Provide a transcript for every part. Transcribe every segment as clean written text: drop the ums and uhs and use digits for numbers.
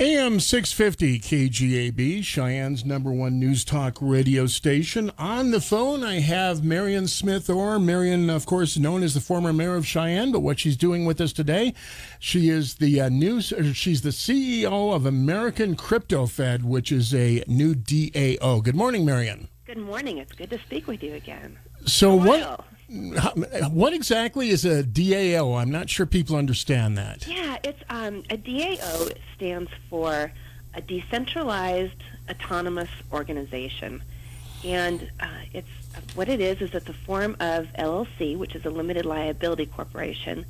AM 650 KGAB, Cheyenne's #1 news talk radio station. On the phone, I have Marion Smith Orr. Marion, of course, known as the former mayor of Cheyenne, but what she's doing with us today, she is the she's the CEO of American Crypto Fed, which is a new DAO. Good morning, Marion. Good morning. It's good to speak with you again. So what exactly is a DAO? I'm not sure people understand that. Yeah, it's a DAO stands for a Decentralized Autonomous Organization, and it's what it is it's a form of LLC, which is a limited liability corporation,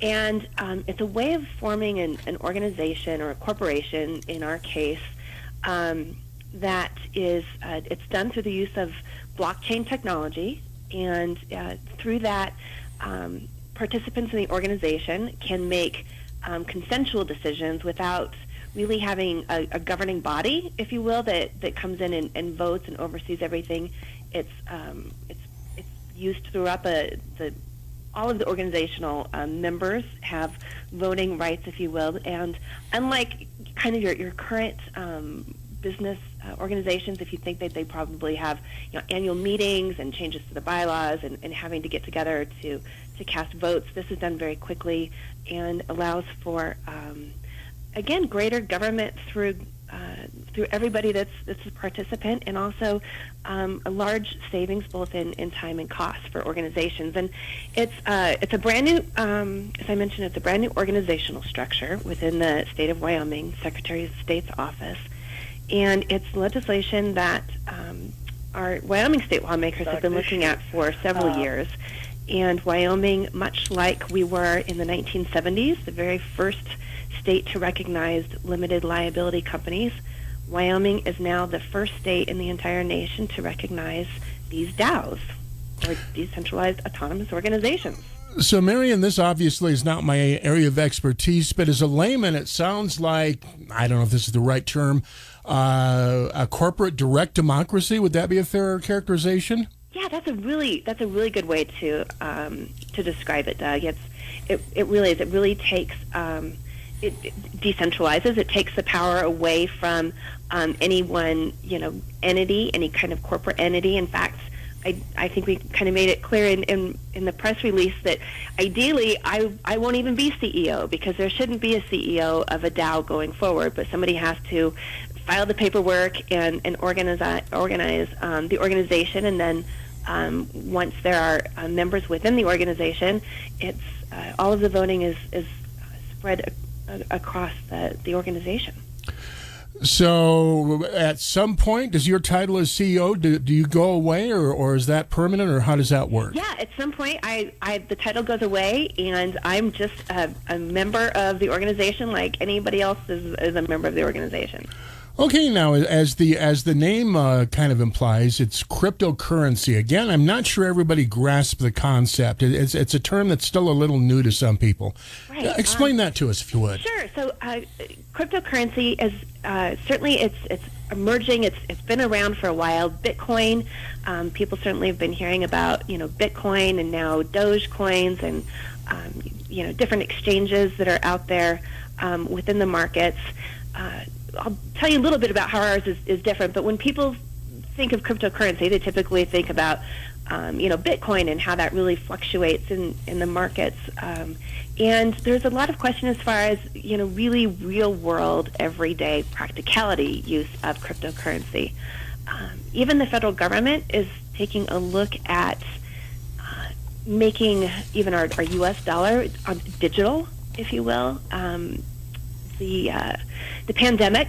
and it's a way of forming an organization or a corporation in our case that is it's done through the use of blockchain technology. And through that, participants in the organization can make consensual decisions without really having a governing body, if you will, that comes in and votes and oversees everything. It's used throughout all of the organizational members have voting rights, if you will. And unlike kind of your current business organizations, if you think that they probably have annual meetings and changes to the bylaws and having to get together to cast votes, this is done very quickly and allows for again greater government through everybody that's a participant, and also a large savings both in time and cost for organizations. And it's a brand new, as I mentioned, it's a brand new organizational structure within the state of Wyoming, Secretary of State's office. And it's legislation that our Wyoming state lawmakers have been looking at for several years. And Wyoming, much like we were in the 1970s, the very first state to recognize limited liability companies, Wyoming is now the first state in the entire nation to recognize these DAOs, or Decentralized Autonomous Organizations. So, Marion, this obviously is not my area of expertise, but as a layman, it sounds like, I don't know if this is the right term, a corporate direct democracy. Would that be a fair characterization? Yeah, that's a really good way to describe it, Doug. It decentralizes. It takes the power away from any one entity, any kind of corporate entity. In fact, I think we kind of made it clear in the press release that ideally I won't even be CEO, because there shouldn't be a CEO of a DAO going forward, but somebody has to file the paperwork and organize the organization, and then once there are members within the organization, it's all of the voting is spread across the organization. So at some point, does your title as CEO, do you go away, or is that permanent, or how does that work? Yeah, at some point, the title goes away, and I'm just a member of the organization like anybody else is a member of the organization. Okay, now, as the name kind of implies, it's cryptocurrency. Again, I'm not sure everybody grasps the concept. It's a term that's still a little new to some people. Right. Explain that to us, if you would. Sure. So cryptocurrency is certainly it's emerging. It's been around for a while. Bitcoin, people certainly have been hearing about Bitcoin, and now dogecoins, and different exchanges that are out there within the markets. I'll tell you a little bit about how ours is different, but when people think of cryptocurrency, they typically think about, Bitcoin and how that really fluctuates in the markets. And there's a lot of question as far as, really real-world, everyday practicality use of cryptocurrency. Even the federal government is taking a look at making even our U.S. dollar digital, if you will. The pandemic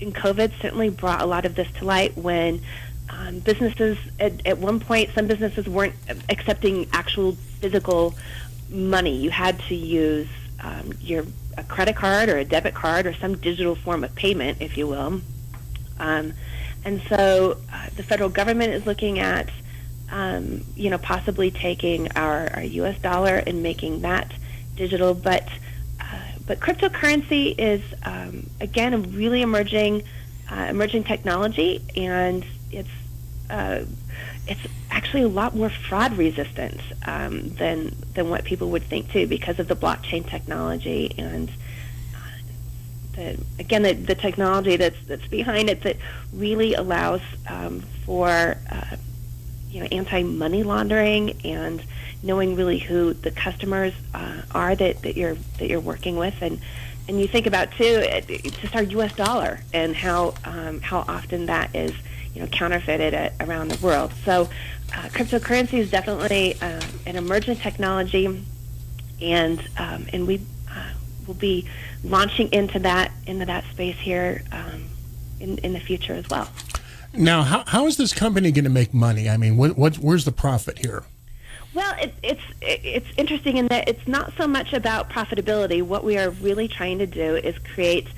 and COVID certainly brought a lot of this to light, when businesses at one point, some businesses weren't accepting actual physical money. You had to use a credit card or a debit card or some digital form of payment, if you will. And so the federal government is looking at, possibly taking our U.S. dollar and making that digital, But cryptocurrency is, again, a really emerging technology, and it's actually a lot more fraud resistant than what people would think too, because of the blockchain technology and again, the technology that's behind it that really allows for anti-money laundering and knowing really who the customers are that you're working with. And you think about too, it's just our U.S. dollar and how often that is counterfeited around the world. So cryptocurrency is definitely an emergent technology, and we will be launching into that space here in the future as well. Now, how is this company going to make money? I mean, where's the profit here? Well, it's interesting in that it's not so much about profitability. What we are really trying to do is create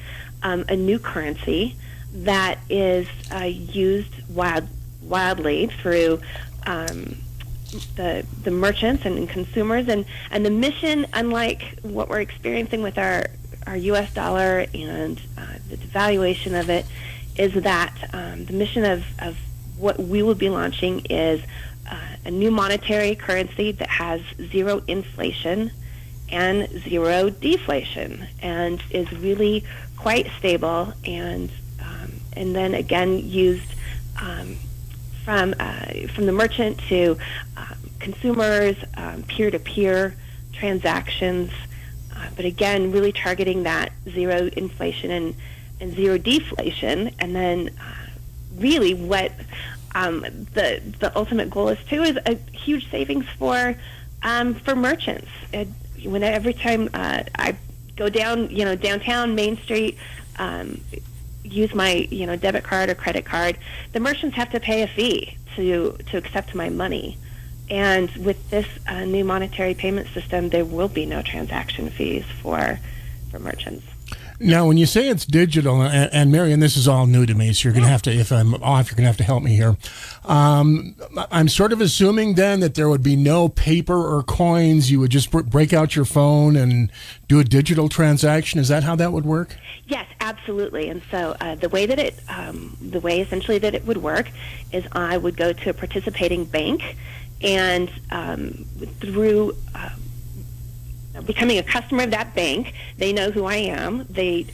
a new currency that is used wildly through the merchants and consumers. And the mission, unlike what we're experiencing with our U.S. dollar and the devaluation of it, is that the mission of what we will be launching is a new monetary currency that has zero inflation and zero deflation and is really quite stable and then again used from the merchant to consumers, peer-to-peer transactions, but again really targeting that zero inflation and zero deflation. And then really what the ultimate goal is too is a huge savings for merchants. Every time I go down downtown Main Street, use my debit card or credit card, the merchants have to pay a fee to accept my money. And with this new monetary payment system, there will be no transaction fees for merchants. Now, when you say it's digital, and Marion, this is all new to me, so you're going to have to, if I'm off, you're going to have to help me here. I'm sort of assuming then that there would be no paper or coins. You would just break out your phone and do a digital transaction. Is that how that would work? Yes, absolutely. And so the way essentially that it would work is I would go to a participating bank and through becoming a customer of that bank, they know who I am. They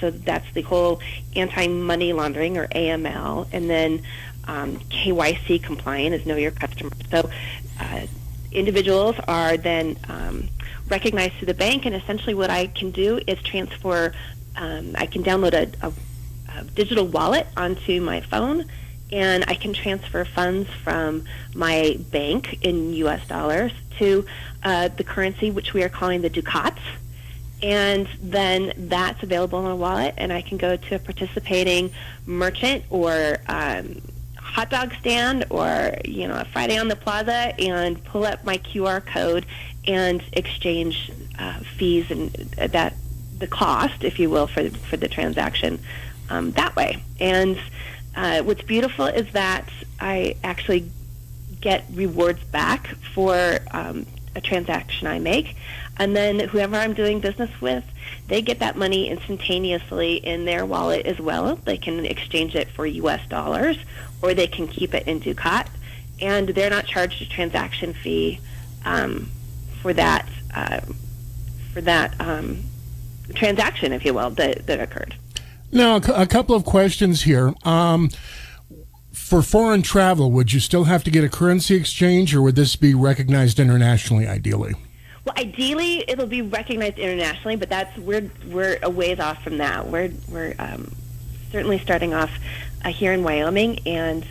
so that's the whole anti-money laundering or AML, and then KYC compliant is know your customer. So individuals are then recognized through the bank, and essentially what I can do is transfer. I can download a digital wallet onto my phone, and I can transfer funds from my bank in U.S. dollars to the currency, which we are calling the Ducat, and then that's available in a wallet, and I can go to a participating merchant or hot dog stand or a Friday on the Plaza and pull up my QR code and exchange fees and that the cost, if you will, for the transaction that way. And what's beautiful is that I actually get rewards back for a transaction I make, and then whoever I'm doing business with, they get that money instantaneously in their wallet as well. They can exchange it for U.S. dollars, or they can keep it in Ducat, and they're not charged a transaction fee for that transaction, if you will, that occurred. Now, a couple of questions here. For foreign travel, would you still have to get a currency exchange, or would this be recognized internationally, ideally? Well, ideally, it'll be recognized internationally, but we're a ways off from that. We're certainly starting off here in Wyoming, and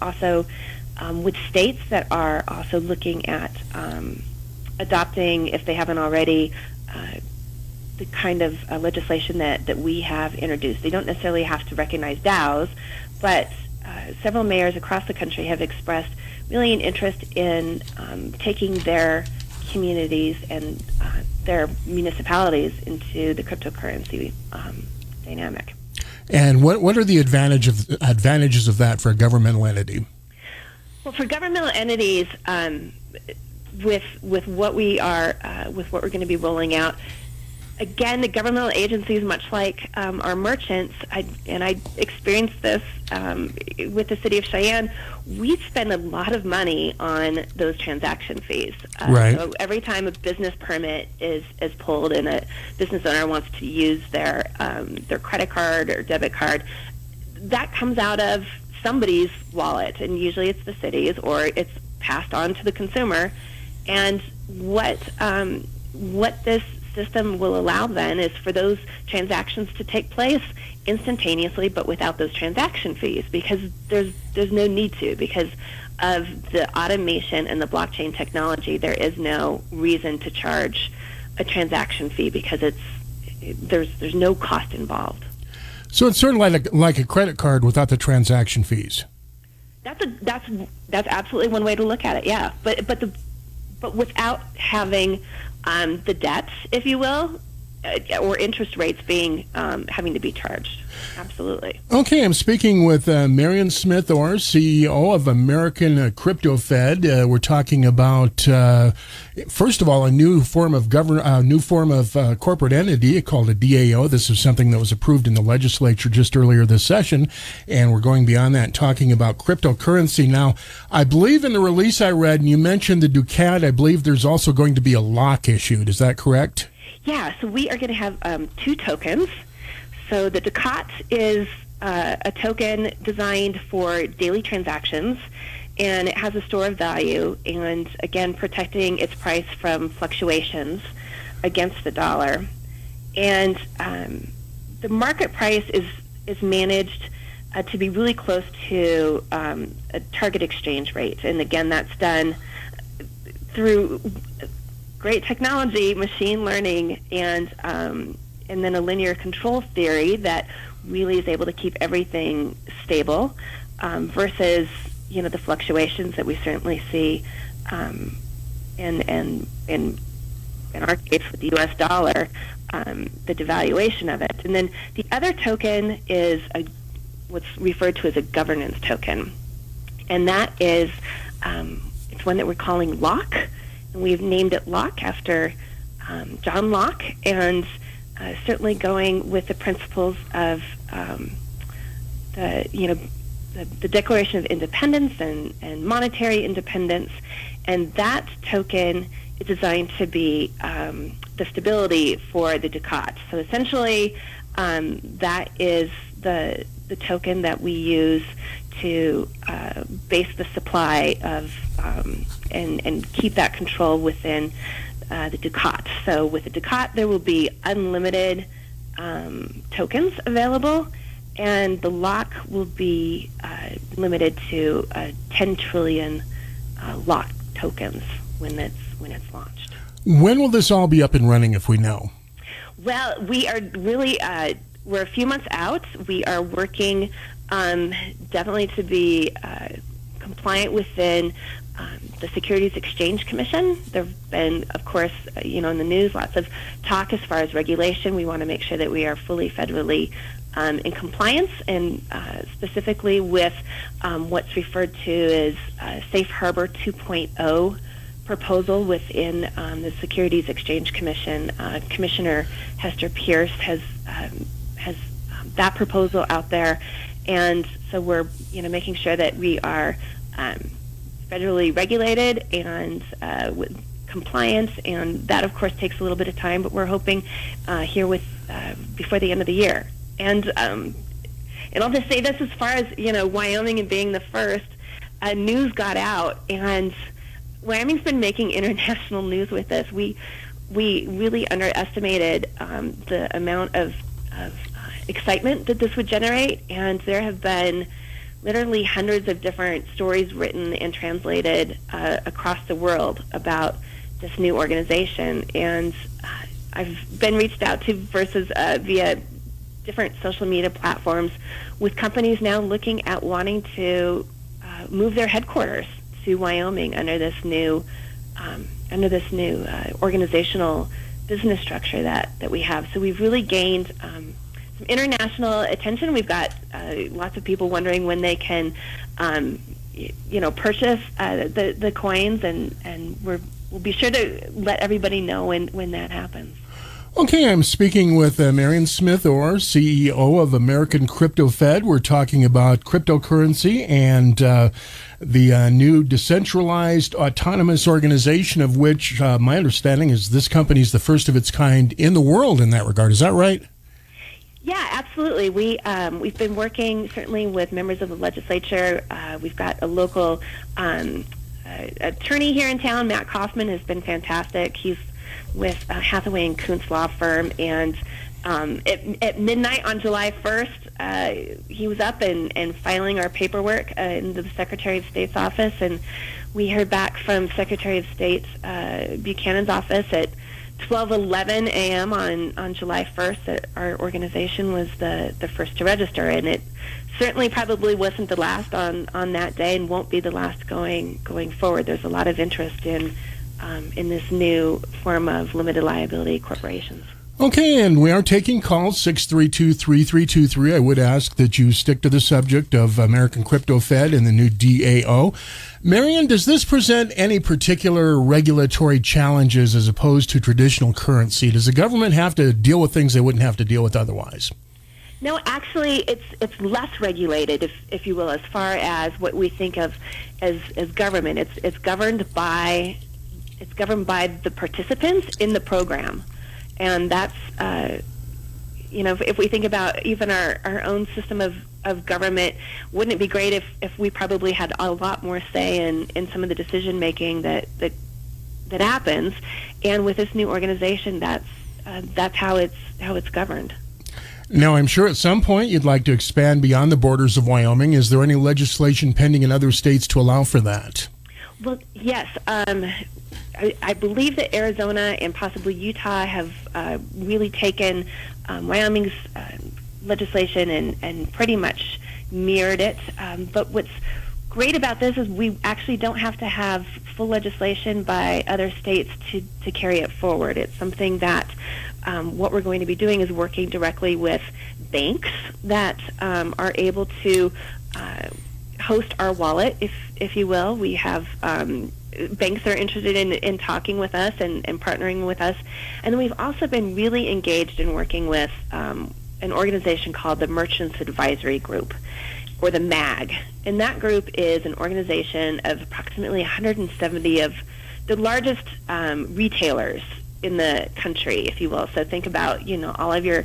also with states that are also looking at adopting, if they haven't already, the kind of legislation that we have introduced. They don't necessarily have to recognize DAOs, but several mayors across the country have expressed really an interest in taking their communities and their municipalities into the cryptocurrency dynamic. And what are the advantages of that for a governmental entity? Well, for governmental entities, with what we're going to be rolling out, Again, the governmental agencies, much like our merchants, I experienced this with the city of Cheyenne, we spend a lot of money on those transaction fees. Right. So every time a business permit is pulled and a business owner wants to use their credit card or debit card, that comes out of somebody's wallet, and usually it's the city's, or it's passed on to the consumer. And what this system will allow then is for those transactions to take place instantaneously, but without those transaction fees, because there's no need to, because of the automation and the blockchain technology. There is no reason to charge a transaction fee because there's no cost involved. So it's sort of like a credit card without the transaction fees. That's absolutely one way to look at it. Yeah, but without having the debts, if you will, or interest rates being having to be charged. Absolutely. Okay, I'm speaking with Marion Smith Orr, CEO of American Crypto Fed. We're talking about first of all, a new form of corporate entity called a DAO. This is something that was approved in the legislature just earlier this session, and we're going beyond that, talking about cryptocurrency. Now, I believe in the release I read, and you mentioned the Ducat, I believe there's also going to be a Locke issued. Is that correct? Yeah, so we are going to have two tokens. So the Ducat is a token designed for daily transactions, and it has a store of value, and again, protecting its price from fluctuations against the dollar. And the market price is managed to be really close to a target exchange rate, and again, that's done through great technology, machine learning, and then a linear control theory that really is able to keep everything stable versus the fluctuations that we certainly see in our case with the U.S. dollar, the devaluation of it. And then the other token is what's referred to as a governance token, and that is it's one that we're calling Locke. We've named it Locke after John Locke, and certainly going with the principles of the Declaration of Independence and monetary independence. And that token is designed to be the stability for the Ducat. So essentially, that is the token that we use to base the supply of and keep that control within the Ducat. So with the Ducat, there will be unlimited tokens available, and the Locke will be limited to 10 trillion Locke tokens when it's launched. When will this all be up and running, if we know? Well, we are really we're a few months out. We are working definitely to be compliant within the Securities Exchange Commission. There have been, of course, in the news, lots of talk as far as regulation. We want to make sure that we are fully federally in compliance, and specifically with what's referred to as Safe Harbor 2.0 proposal within the Securities Exchange Commission. Commissioner Hester Pierce has that proposal out there, and so we're making sure that we are federally regulated and with compliance, and that of course takes a little bit of time, but we're hoping here with before the end of the year. And I'll just say this, as far as Wyoming and being the first, news got out, and Wyoming's been making international news with this. We really underestimated the amount of excitement that this would generate, and there have been literally hundreds of different stories written and translated across the world about this new organization. And I've been reached out to via different social media platforms, with companies now looking at wanting to move their headquarters to Wyoming under this new organizational business structure that we have. So we've really gained some international attention. We've got lots of people wondering when they can purchase the coins, and we'll be sure to let everybody know when that happens. Okay, I'm speaking with Marion Smith Orr, CEO of American Crypto Fed. We're talking about cryptocurrency and the new decentralized autonomous organization, of which my understanding is this company is the first of its kind in the world in that regard. Is that right? Yeah, absolutely. We've been working certainly with members of the legislature. We've got a local attorney here in town. Matt Kaufman has been fantastic. He's with Hathaway and Kuntz Law Firm, and at midnight on July 1st, he was up and filing our paperwork in the Secretary of State's office, and we heard back from Secretary of State Buchanan's office at 12:11 a.m. on July 1st that our organization was the first to register, and it certainly probably wasn't the last on that day and won't be the last going forward. There's a lot of interest in this new form of limited liability corporations. Okay, and we are taking calls, 632-3323. I would ask that you stick to the subject of American Crypto Fed and the new DAO. Marion, does this present any particular regulatory challenges as opposed to traditional currency? Does the government have to deal with things they wouldn't have to deal with otherwise? No, actually, it's less regulated, if you will, as far as what we think of as government. It's governed by the participants in the program. And that's, if we think about even our own system of government, wouldn't it be great if we probably had a lot more say in some of the decision-making that happens? And with this new organization, that's how it's governed. Now, I'm sure at some point you'd like to expand beyond the borders of Wyoming. Is there any legislation pending in other states to allow for that? Well, yes. I believe that Arizona and possibly Utah have really taken Wyoming's legislation and pretty much mirrored it. But what's great about this is we actually don't have to have full legislation by other states to carry it forward. It's something that what we're going to be doing is working directly with banks that are able to host our wallet, if you will. We have banks are interested in talking with us and partnering with us. And then we've also been really engaged in working with an organization called the Merchants Advisory Group, or the MAG. And that group is an organization of approximately 170 of the largest retailers in the country, if you will. So think about, all of your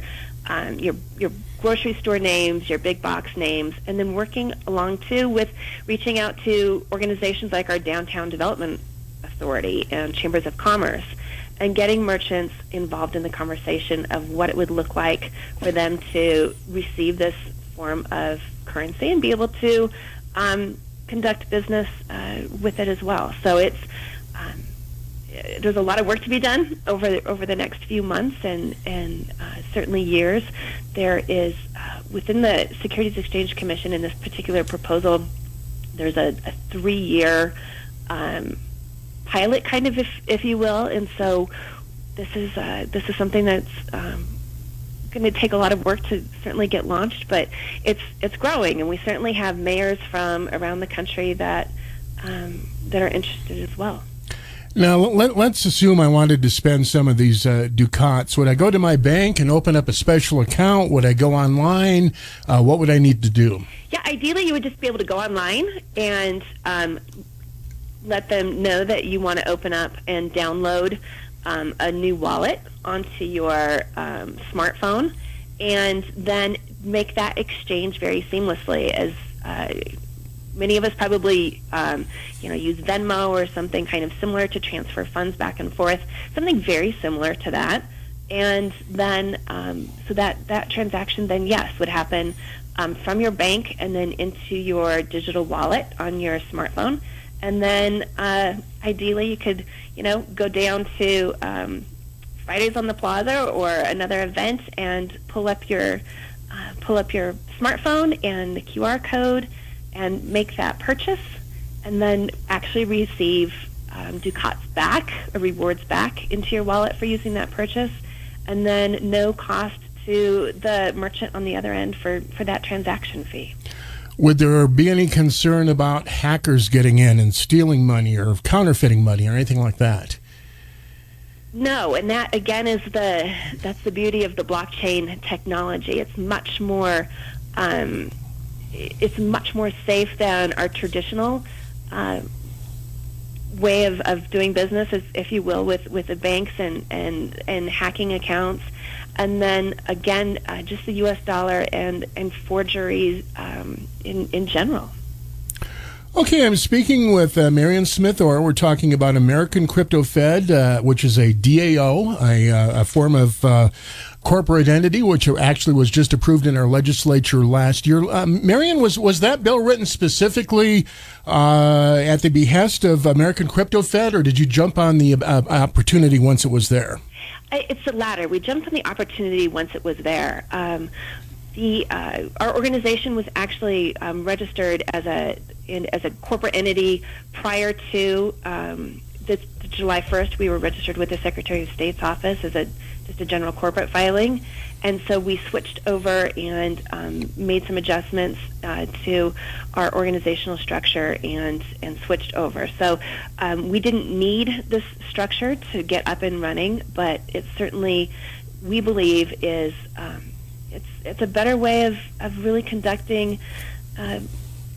grocery store names, your big box names, and then working along too with reaching out to organizations like our Downtown Development Authority and Chambers of Commerce, and getting merchants involved in the conversation of what it would look like for them to receive this form of currency and be able to conduct business with it as well. So it's there's a lot of work to be done over the next few months and certainly years. There is, within the Securities Exchange Commission in this particular proposal, there's a 3-year pilot kind of, if you will, and so this is something that's going to take a lot of work to certainly get launched, but it's growing, and we certainly have mayors from around the country that are interested as well. Now, let's assume I wanted to spend some of these ducats. Would I go to my bank and open up a special account? Would I go online? What would I need to do? Yeah, ideally you would just be able to go online and let them know that you want to open up and download a new wallet onto your smartphone, and then make that exchange very seamlessly. As many of us probably, use Venmo or something kind of similar to transfer funds back and forth, something very similar to that. And then, so that transaction then, yes, would happen from your bank and then into your digital wallet on your smartphone. And then, ideally, you could, go down to Fridays on the Plaza or another event and pull up your smartphone and the QR code, and make that purchase, and then actually receive ducats back, or rewards back, into your wallet for using that purchase, and then no cost to the merchant on the other end for that transaction fee. Would there be any concern about hackers getting in and stealing money or counterfeiting money or anything like that? No, and that again is that's the beauty of the blockchain technology. It's much more safe than our traditional way of doing business, if you will, with the banks and hacking accounts. And then again, just the U.S. dollar and forgeries in general. Okay, I'm speaking with Marion Smith Orr. We're talking about American Crypto Fed, which is a DAO, a form of corporate entity, which actually was just approved in our legislature last year. Marion, was that bill written specifically at the behest of American Crypto Fed, or did you jump on the opportunity once it was there? It's the latter. We jumped on the opportunity once it was there. Our organization was actually registered as a corporate entity prior to the July 1st. We were registered with the Secretary of State's office as just a general corporate filing, and so we switched over and made some adjustments to our organizational structure and switched over. So we didn't need this structure to get up and running, but it certainly, we believe, is. It's a better way of really conducting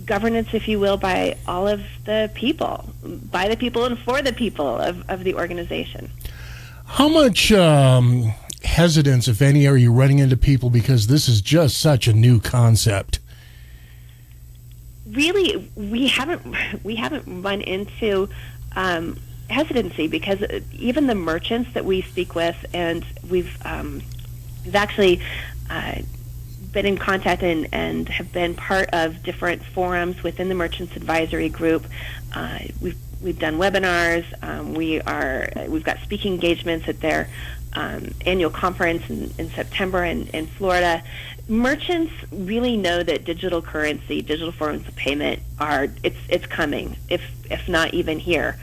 governance, if you will, by all of the people, by the people and for the people of the organization. How much hesitance, if any, are you running into people because this is just such a new concept? Really, we haven't run into hesitancy, because even the merchants that we speak with, and we've actually been in contact and have been part of different forums within the Merchants Advisory Group. We've done webinars. We've got speaking engagements at their annual conference in September in Florida. Merchants really know that digital currency, digital forms of payment it's coming, if not even here.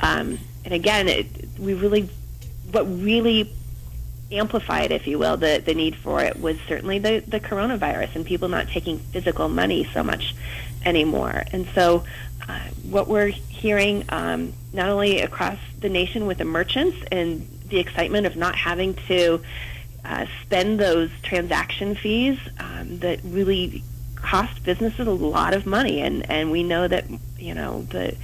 And again, what really amplified, if you will, the need for it was certainly the coronavirus and people not taking physical money so much anymore. And so what we're hearing not only across the nation with the merchants and the excitement of not having to spend those transaction fees that really cost businesses a lot of money, and we know that, you know, the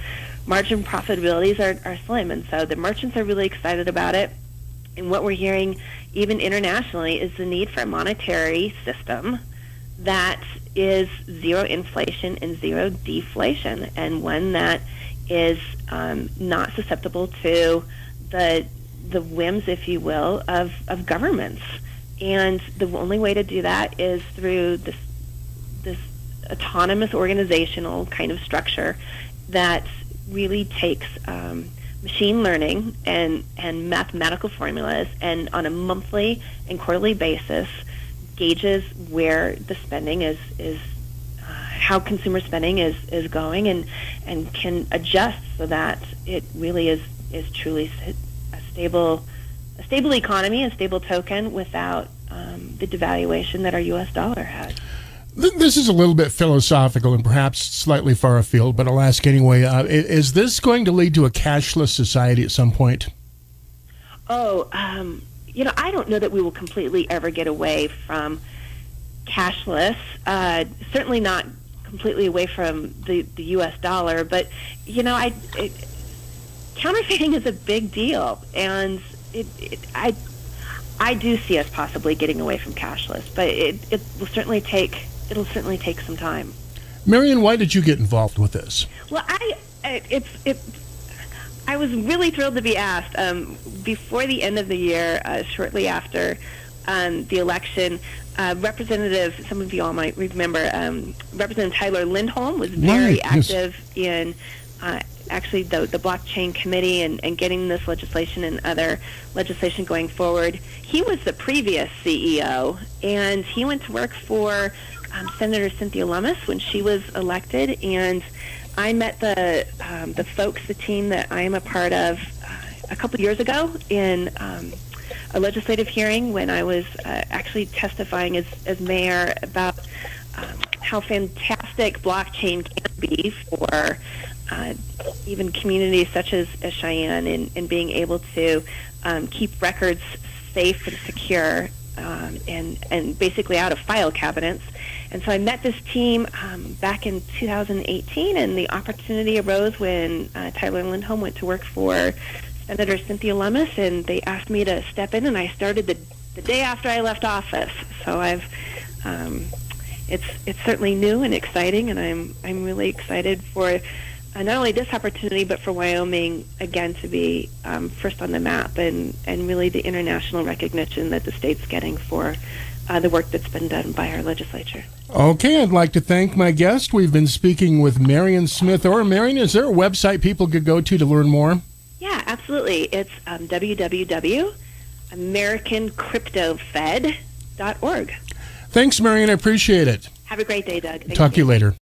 margin profitabilities are slim, and so the merchants are really excited about it. And what we're hearing, even internationally, is the need for a monetary system that is zero inflation and zero deflation, and one that is not susceptible to the whims, if you will, of governments. And the only way to do that is through this autonomous organizational kind of structure that really takes machine learning and mathematical formulas, and on a monthly and quarterly basis gauges where the spending is how consumer spending is going, and can adjust so that it really is truly a stable economy, a stable token without the devaluation that our U.S. dollar has. This is a little bit philosophical and perhaps slightly far afield, but I'll ask anyway. Is this going to lead to a cashless society at some point? Oh, you know, I don't know that we will completely ever get away from cashless. Certainly not completely away from the U.S. dollar, but, you know, counterfeiting is a big deal, and I do see us possibly getting away from cashless, but it will certainly take. It'll certainly take some time. Marion, why did you get involved with this? Well, I was really thrilled to be asked. Before the end of the year, shortly after the election, some of you all might remember, Representative Tyler Lindholm was very active in actually the blockchain committee and getting this legislation and other legislation going forward. He was the previous CEO, and he went to work for Senator Cynthia Lummis when she was elected, and I met the folks, the team that I am a part of, a couple years ago in a legislative hearing when I was actually testifying as mayor about how fantastic blockchain can be for even communities such as Cheyenne in being able to keep records safe and secure and basically out of file cabinets. And so I met this team back in 2018, and the opportunity arose when Tyler Lindholm went to work for Senator Cynthia Lummis, and they asked me to step in, and I started the day after I left office. So I've it's certainly new and exciting, and I'm really excited for not only this opportunity, but for Wyoming, again, to be first on the map, and really the international recognition that the state's getting for the work that's been done by our legislature. Okay, I'd like to thank my guest. We've been speaking with Marion Smith Orr. Marion, is there a website people could go to learn more? Yeah, absolutely. It's www.americancryptofed.org. Thanks, Marion. I appreciate it. Have a great day, Doug. Talk to you later.